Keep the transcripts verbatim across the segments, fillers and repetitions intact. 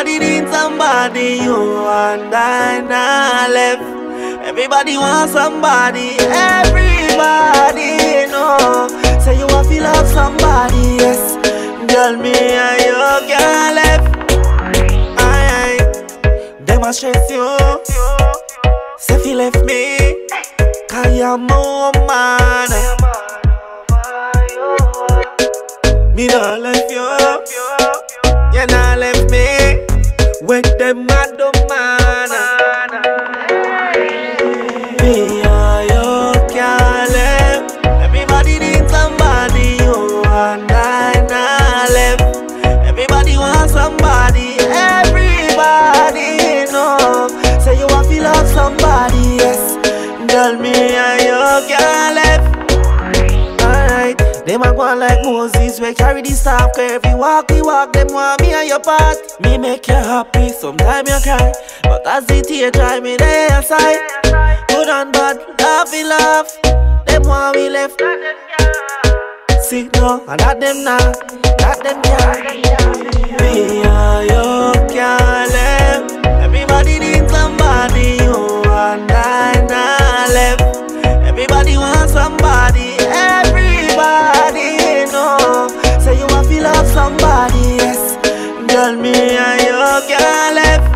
Somebody need somebody, you and I now left. Everybody wants somebody, everybody know. Say you want to love somebody, yes. Girl, me and you can't left. I, I demonstrate you. Say you left me, cause you're my woman. Me don't love you. You nah left me with them mad man. Me and you can't left. Everybody needs somebody, you and I nah left. Everybody wants somebody, everybody know. Say you want to love somebody, yes. Girl, me and you can't left. Alright, they might want like Moses. We carry the staff, cause every walk we walk, them want me and your part. Me make you happy, sometimes you cry, but as the tear dry, me there aside. Good and bad, love we love, them want we left. See no, and not them now, not them now. Me and you can't left. Everybody needs somebody, you and I not left. Everybody wants somebody, everybody. Say you want to love somebody, yes. Girl, me and you can't left.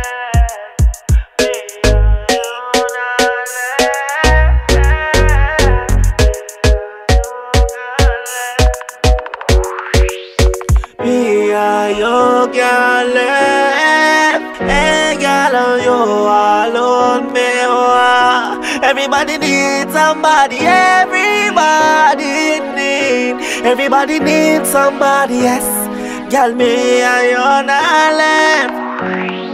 Me and you can't left. Everybody needs somebody, everybody needs, everybody needs somebody, yes. Girl, me and you not left.